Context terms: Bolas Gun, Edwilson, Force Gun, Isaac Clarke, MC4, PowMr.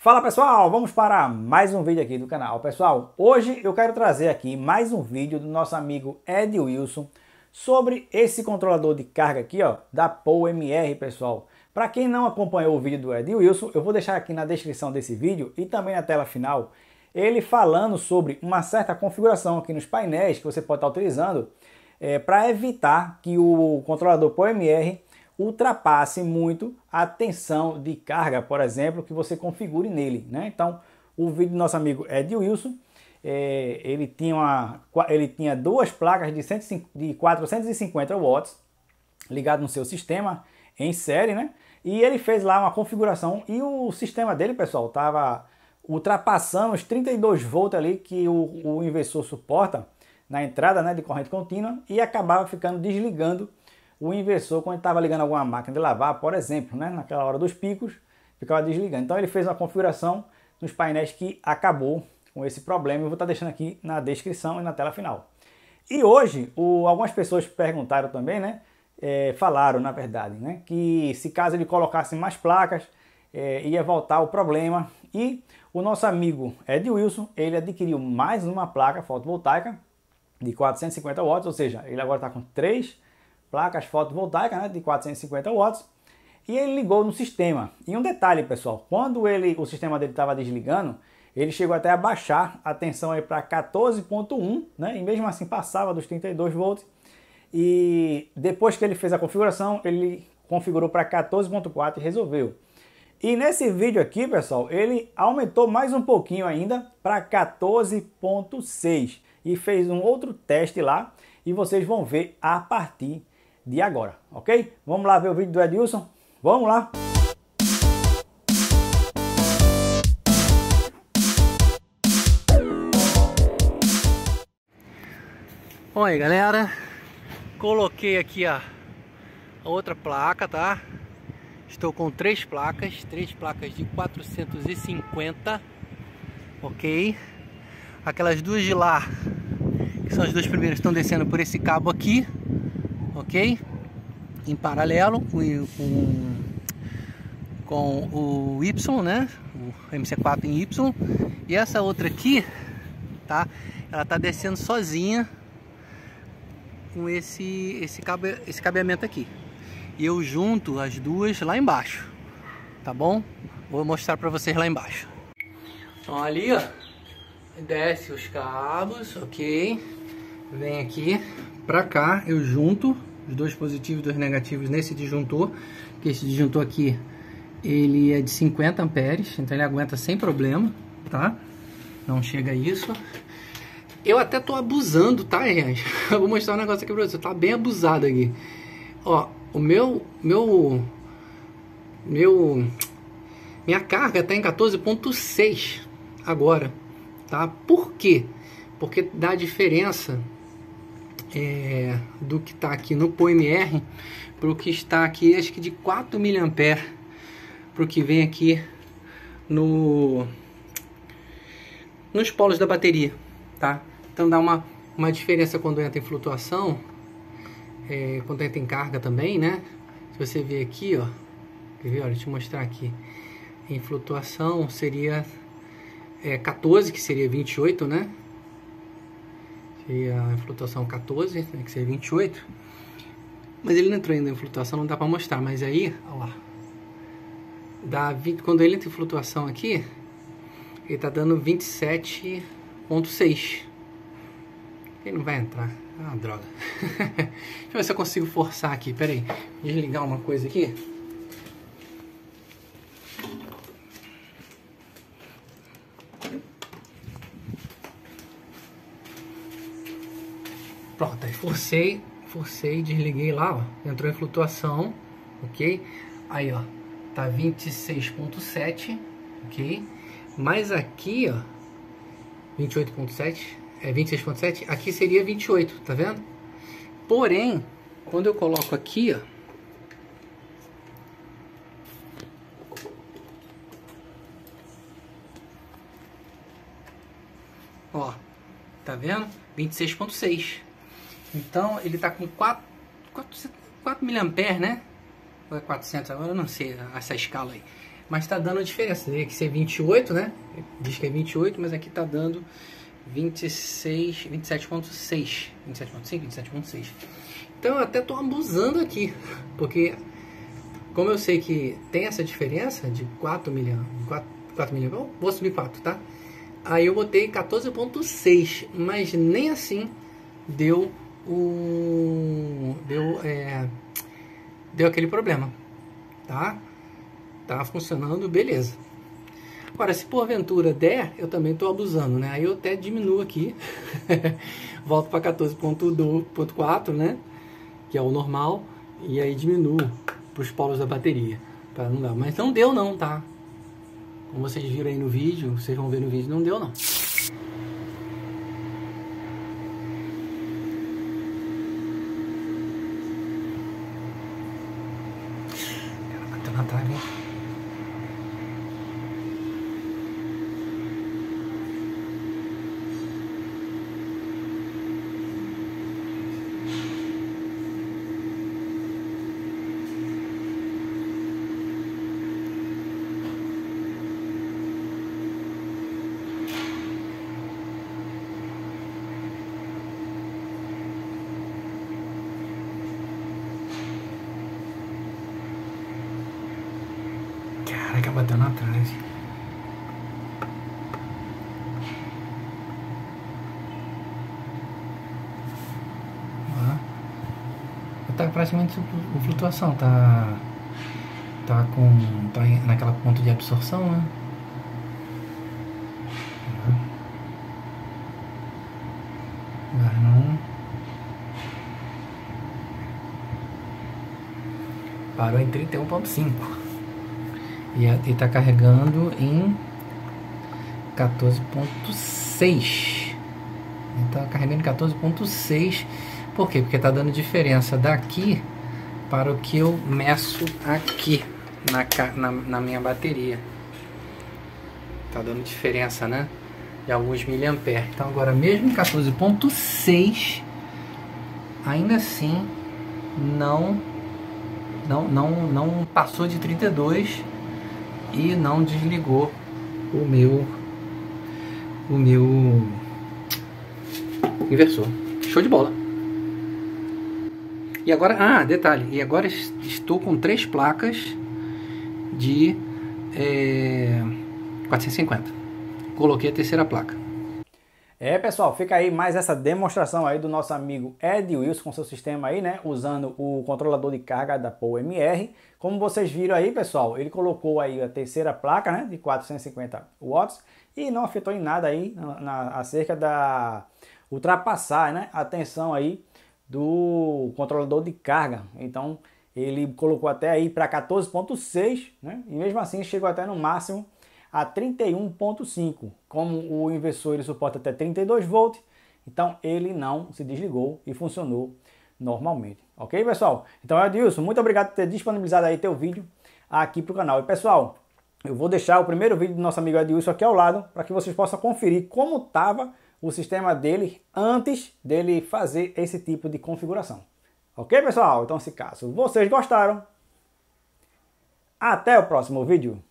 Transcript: Fala pessoal, vamos para mais um vídeo aqui do canal. Pessoal, hoje eu quero trazer aqui mais um vídeo do nosso amigo Edwilson sobre esse controlador de carga aqui, ó, da PowMr, pessoal. Para quem não acompanhou o vídeo do Edwilson, eu vou deixar aqui na descrição desse vídeo e também na tela final, ele falando sobre uma certa configuração aqui nos painéis que você pode estar utilizando para evitar que o controlador PowMr ultrapasse muito a tensão de carga, por exemplo, que você configure nele, né? Então, o vídeo do nosso amigo Edwilson, ele tinha duas placas de 450 watts ligado no seu sistema em série, né? E ele fez lá uma configuração e o sistema dele, pessoal, estava ultrapassando os 32 volts ali que o inversor suporta na entrada, né, de corrente contínua, e acabava ficando desligando o inversor quando estava ligando alguma máquina de lavar, por exemplo, né? Naquela hora dos picos, ficava desligando. Então ele fez uma configuração nos painéis que acabou com esse problema. Eu vou estar deixando aqui na descrição e na tela final. E hoje, algumas pessoas perguntaram também, né? Falaram, na verdade, né? Que se caso ele colocasse mais placas, ia voltar o problema. E o nosso amigo Edwilson, ele adquiriu mais uma placa fotovoltaica de 450 watts, ou seja, ele agora está com 3 placas fotovoltaicas, né, de 450 watts, e ele ligou no sistema. E um detalhe, pessoal, quando o sistema dele estava desligando, ele chegou até a baixar a tensão para 14.1, né, e mesmo assim passava dos 32 volts, e depois que ele fez a configuração, ele configurou para 14.4 e resolveu. E nesse vídeo aqui, pessoal, ele aumentou mais um pouquinho ainda para 14.6 e fez um outro teste lá, e vocês vão ver a partir de agora, ok? Vamos lá ver o vídeo do Edwilson? Vamos lá! Oi, galera, coloquei aqui a outra placa, tá? Estou com 3 placas de 450, ok? Aquelas duas de lá, que são as duas primeiras, estão descendo por esse cabo aqui, ok? Em paralelo com o Y, né? O MC4 em Y. E essa outra aqui, tá? Ela tá descendo sozinha com esse cabeamento aqui. E eu junto as duas lá embaixo, tá bom? Vou mostrar pra vocês lá embaixo. Então ali, ó, desce os cabos, ok? Vem aqui pra cá, eu junto os dois positivos e dois negativos nesse disjuntor, que esse disjuntor aqui, ele é de 50 amperes, então ele aguenta sem problema, tá? Não chega a isso. Eu até tô abusando, tá, gente? Eu vou mostrar um negócio aqui pra vocês, tá bem abusado aqui. Ó, o minha carga tá em 14.6 agora, tá? Por quê? Porque dá diferença do que está aqui no PowMr para o que está aqui, acho que de 4 mA para o que vem aqui nos polos da bateria, tá? Então dá uma diferença quando entra em flutuação, quando entra em carga também, né? Se você ver aqui, ó, quer ver? Olha, deixa eu mostrar aqui, em flutuação seria 14, que seria 28, né? E a flutuação 14, tem que ser 28. Mas ele não entrou ainda em flutuação, não dá pra mostrar. Mas aí, olha lá, dá 20, quando ele entra em flutuação aqui, ele tá dando 27.6. Ele não vai entrar. Ah, droga. Deixa eu ver se eu consigo forçar aqui, peraí. Desligar uma coisa aqui. Pronto, aí forcei, desliguei lá, ó, entrou em flutuação, ok? Aí, ó, tá 26.7, ok? Mas aqui, ó, 28.7, 26.7, aqui seria 28, tá vendo? Porém, quando eu coloco aqui, ó, tá vendo? 26.6. Então ele tá com 4 mA, né? Ou é 400 agora? Eu não sei essa escala aí. mas tá dando a diferença. Teria que ser 28, né? Diz que é 28, mas aqui tá dando 26, 27.6, 27.5, 27.6. Então eu até tô abusando aqui, porque como eu sei que tem essa diferença de 4 mA, eu vou subir 4, tá? Aí eu botei 14.6, mas nem assim deu o... deu aquele problema, tá? Tá funcionando, beleza. Agora, se porventura der, eu também estou abusando, né? Aí eu até diminuo aqui, volto para 14.4, né? Que é o normal, e aí diminuo para os polos da bateria, para não dar. Mas não deu não, tá? Como vocês viram aí no vídeo, vocês vão ver no vídeo, não deu não. Cara, bateu na trave, hein? Caraca, bateu na trave. Tá praticamente com flutuação, tá naquela ponto de absorção, né? Parou em 31.5. E tá carregando em 14.6. Então carregando em 14.6. Por quê? Porque tá dando diferença daqui para o que eu meço aqui na minha bateria. Tá dando diferença, né? De alguns miliamperes. Então agora mesmo em 14.6, ainda assim não passou de 32 e não desligou o meu inversor. Show de bola. E agora, detalhe, e agora estou com 3 placas de 450. Coloquei a 3ª placa. Pessoal, fica aí mais essa demonstração aí do nosso amigo Edwilson com seu sistema aí, né? Usando o controlador de carga da PowMr. Como vocês viram aí, pessoal, ele colocou aí a 3ª placa, né? De 450 watts e não afetou em nada aí acerca da ultrapassar, né? A tensão aí do controlador de carga. Então, ele colocou até aí para 14.6, né? E mesmo assim chegou até no máximo a 31.5, como o inversor ele suporta até 32 volts, então ele não se desligou e funcionou normalmente. Ok, pessoal? Então, Edwilson, muito obrigado por ter disponibilizado aí teu vídeo aqui para o canal. E, pessoal, eu vou deixar o primeiro vídeo do nosso amigo Edwilson aqui ao lado para que vocês possam conferir como estava o sistema dele antes dele fazer esse tipo de configuração. Ok, pessoal? Então, se caso vocês gostaram, até o próximo vídeo.